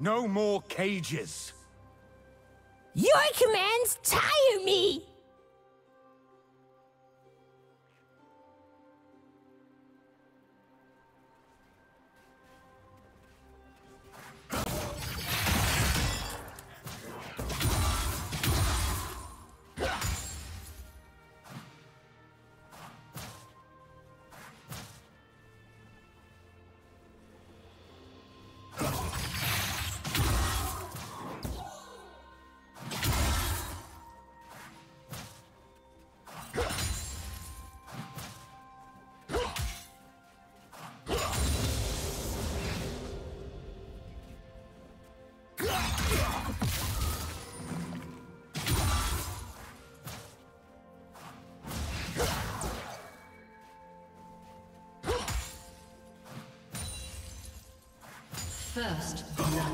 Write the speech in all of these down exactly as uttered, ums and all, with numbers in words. No more cages! Your commands tire me! First blood.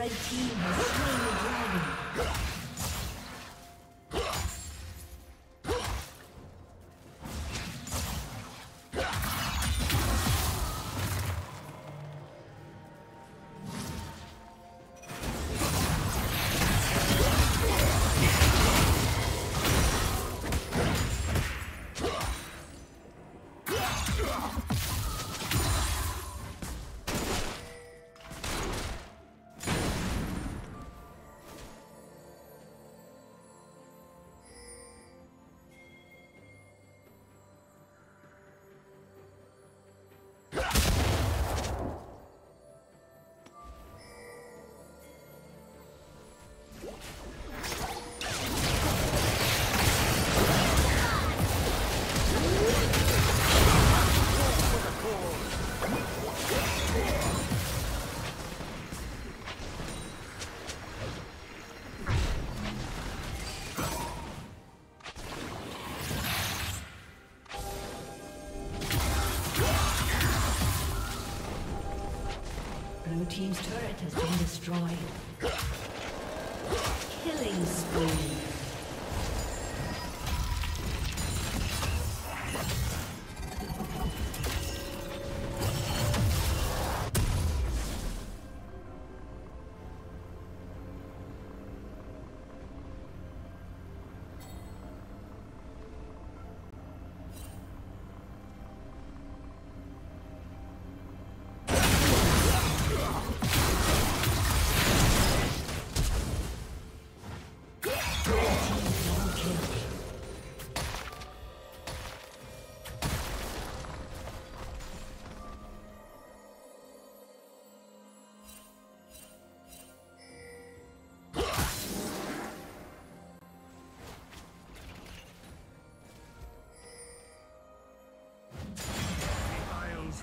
Red team has slain the dragon. Blue team's turret has been destroyed. Killing spree.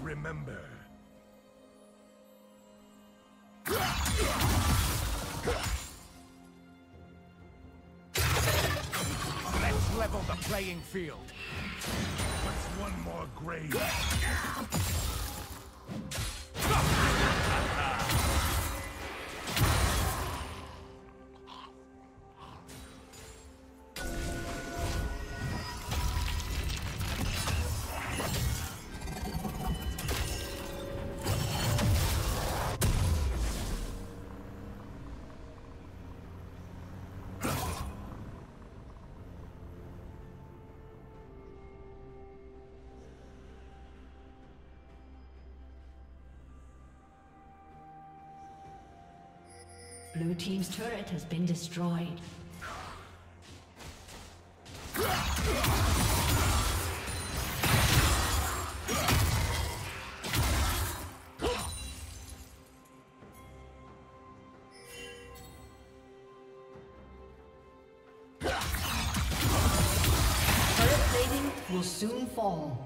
Remember. Let's level the playing field. What's one more grave? Blue team's turret has been destroyed. Turret plating will soon fall.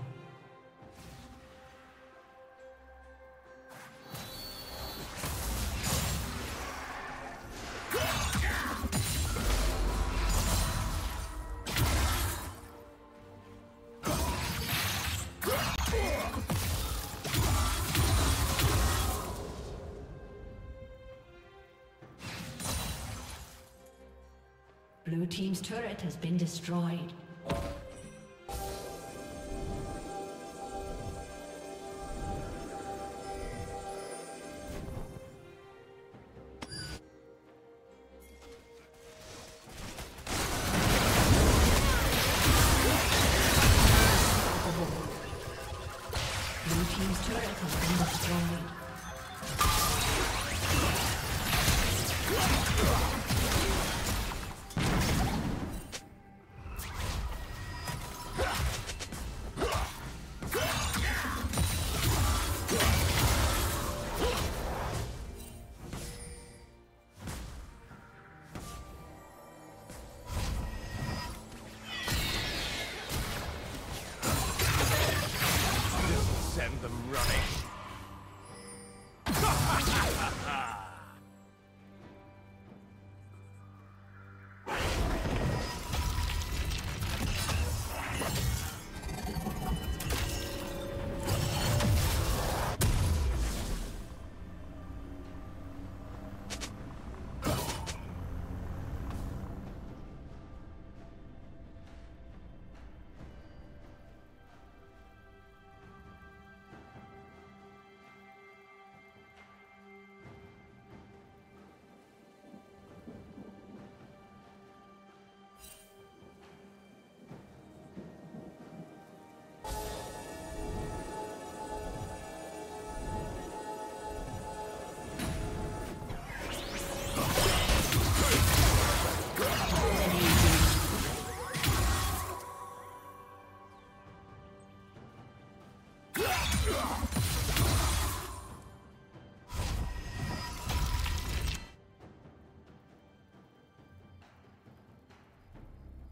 Blue team's turret has been destroyed. send them running.